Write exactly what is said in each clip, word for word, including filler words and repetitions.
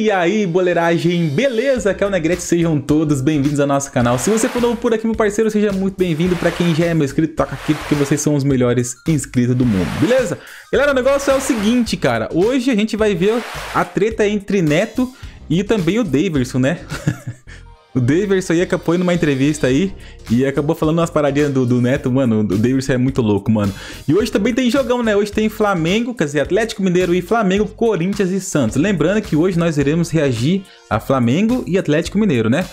E aí, boleiragem, beleza? Aqui é o Negrete, sejam todos bem-vindos ao nosso canal. Se você for novo por aqui, meu parceiro, seja muito bem-vindo. Pra quem já é meu inscrito, toca aqui porque vocês são os melhores inscritos do mundo, beleza? Galera, o negócio é o seguinte, cara. Hoje a gente vai ver a treta entre Neto e também o Deyverson, né? O Deyverson aí acabou numa entrevista aí e acabou falando umas paradinhas do, do Neto, mano. O Deyverson é muito louco, mano. E hoje também tem jogão, né? Hoje tem Flamengo, quer dizer, Atlético Mineiro e Flamengo, Corinthians e Santos. Lembrando que hoje nós iremos reagir a Flamengo e Atlético Mineiro, né?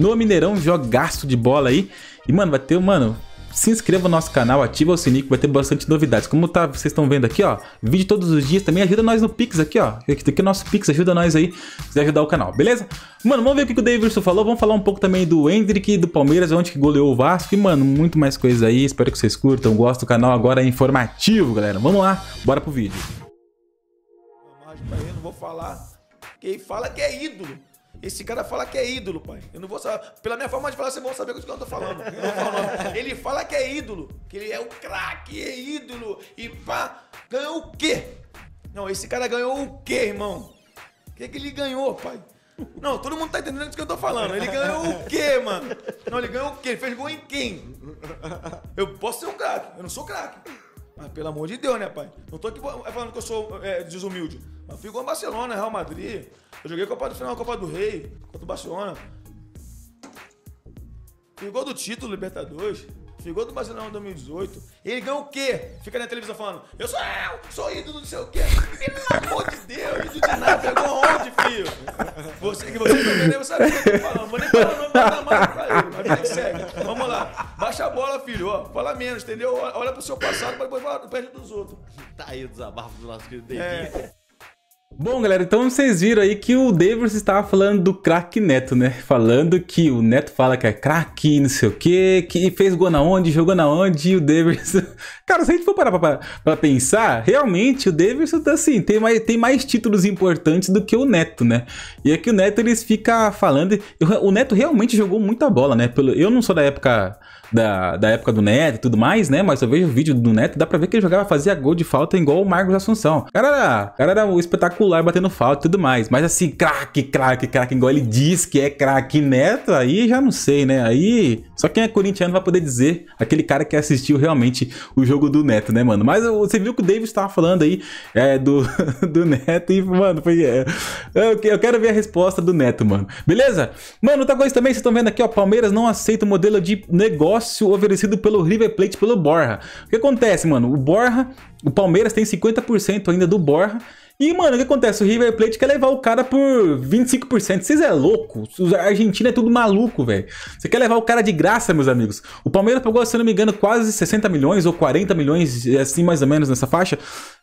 No Mineirão, jogaço de bola aí. E, mano, vai ter, mano... Se inscreva no nosso canal, ativa o sininho que vai ter bastante novidades. Como tá, vocês estão vendo aqui, ó, vídeo todos os dias, também ajuda nós no Pix aqui, ó. Aqui o nosso Pix, ajuda nós aí, se ajudar o canal, beleza? Mano, vamos ver o que o Deyverson falou, vamos falar um pouco também do Endrick, do Palmeiras, onde que goleou o Vasco e, mano, muito mais coisa aí. Espero que vocês curtam, gostem do canal, agora é informativo, galera. Vamos lá, bora pro vídeo. Eu não vou falar, quem fala que é ídolo. Esse cara fala que é ídolo, pai. Eu não vou saber. Pela minha forma de falar, vocês vão saber o que eu tô falando. Eu não vou falar. Ele fala que é ídolo. Que ele é o craque, é ídolo. E pá, ganhou o quê? Não, esse cara ganhou o quê, irmão? O que, que ele ganhou, pai? Não, todo mundo tá entendendo o que eu tô falando. Ele ganhou o quê, mano? Não, ele ganhou o quê? Ele fez gol em quem? Eu posso ser um craque. Eu não sou craque. Mas pelo amor de Deus, né, pai? Não tô aqui falando que eu sou é, desumilde. Mas fui igual a Barcelona, Real Madrid. Eu joguei a Copa do Final, a Copa do Rei, contra o Barcelona. Fiz gol do título, Libertadores. Fiz gol do Barcelona em dois mil e dezoito. E ele ganhou o quê? Fica na televisão falando, eu sou eu, sou ídolo não sei o quê. Pelo amor de Deus, ídolo de nada, pegou onde, filho? Você que você não entendeu, sabe o que eu tô falando. Vou nem falar o nome da marca pra ele, mas tem que segue. Vamos lá, baixa a bola, filho, ó. Fala menos, entendeu? Olha pro seu passado, pra depois falar do pé dos outros. Tá aí o desabafo do nosso querido Deyverson. Bom, galera, então vocês viram aí que o Deyverson estava falando do craque Neto, né? Falando que o Neto fala que é craque, não sei o quê, que fez gol na onde, jogou na onde, e o Deyverson... Cara, se a gente for parar pra, pra, pra pensar, realmente o Deyverson, assim, tem mais, tem mais títulos importantes do que o Neto, né? E é que o Neto, eles ficam falando... O Neto realmente jogou muita bola, né? Pelo, eu não sou da época... Da, da época do Neto e tudo mais, né? Mas eu vejo o vídeo do Neto, dá pra ver que ele jogava, fazia gol de falta igual o Marcos Assunção. O cara era, cara era espetacular batendo falta e tudo mais. Mas assim, craque, craque, craque, igual ele diz que é craque Neto, aí já não sei, né? Aí só quem é corintiano vai poder dizer, aquele cara que assistiu realmente o jogo do Neto, né, mano? Mas você viu que o Deyverson tava falando aí é, do, do Neto e, mano, foi... É, eu quero ver a resposta do Neto, mano. Beleza? Mano, outra coisa também, vocês estão vendo aqui, ó, Palmeiras não aceita o modelo de negócio oferecido pelo River Plate, pelo Borra. O que acontece, mano? O Borra, o Palmeiras tem cinquenta por cento ainda do Borra. E, mano, o que acontece? O River Plate quer levar o cara por vinte e cinco por cento. Vocês é louco. A Argentina é tudo maluco, velho. Você quer levar o cara de graça, meus amigos. O Palmeiras pagou, se não me engano, quase sessenta milhões ou quarenta milhões, assim mais ou menos nessa faixa,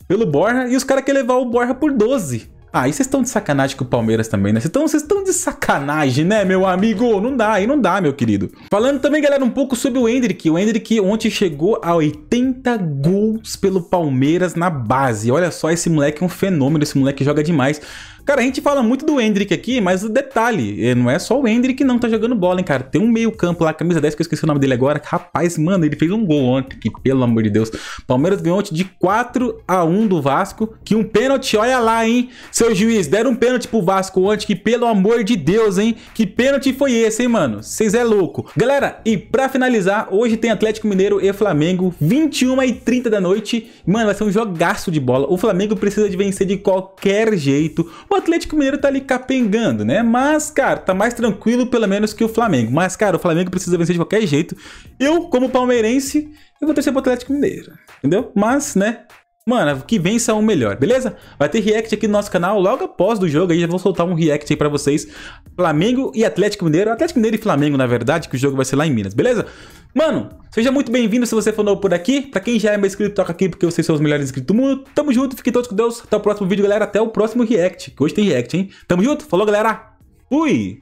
pelo Borra. E os caras querem levar o Borra por doze. Ah, e vocês estão de sacanagem com o Palmeiras também, né? Vocês estão de sacanagem, né, meu amigo? Não dá, aí não dá, meu querido. Falando também, galera, um pouco sobre o Endrick. O Endrick ontem chegou a oitenta gols pelo Palmeiras na base. Olha só, esse moleque é um fenômeno, esse moleque joga demais. Cara, a gente fala muito do Endrick aqui, mas o detalhe, não é só o Endrick que não tá jogando bola, hein, cara. Tem um meio campo lá, camisa dez, que eu esqueci o nome dele agora. Rapaz, mano, ele fez um gol ontem, que pelo amor de Deus. Palmeiras ganhou ontem de quatro a um do Vasco, que um pênalti, olha lá, hein. Seu juiz, deram um pênalti pro Vasco ontem, que pelo amor de Deus, hein. Que pênalti foi esse, hein, mano. Vocês é louco. Galera, e pra finalizar, hoje tem Atlético Mineiro e Flamengo, vinte e uma e trinta da noite. Mano, vai ser um jogaço de bola. O Flamengo precisa de vencer de qualquer jeito. O Atlético Mineiro tá ali capengando, né? Mas, cara, tá mais tranquilo pelo menos que o Flamengo. Mas, cara, o Flamengo precisa vencer de qualquer jeito. Eu, como palmeirense, eu vou torcer pro Atlético Mineiro, entendeu? Mas, né? Mano, que vença o melhor, beleza? Vai ter react aqui no nosso canal logo após do jogo. Aí já vou soltar um react aí pra vocês. Flamengo e Atlético Mineiro. Atlético Mineiro e Flamengo, na verdade, que o jogo vai ser lá em Minas, beleza? Mano, seja muito bem-vindo se você for novo por aqui. Pra quem já é meu inscrito, toca aqui porque vocês são os melhores inscritos do mundo. Tamo junto, fiquem todos com Deus. Até o próximo vídeo, galera. Até o próximo react. Que hoje tem react, hein? Tamo junto. Falou, galera. Fui!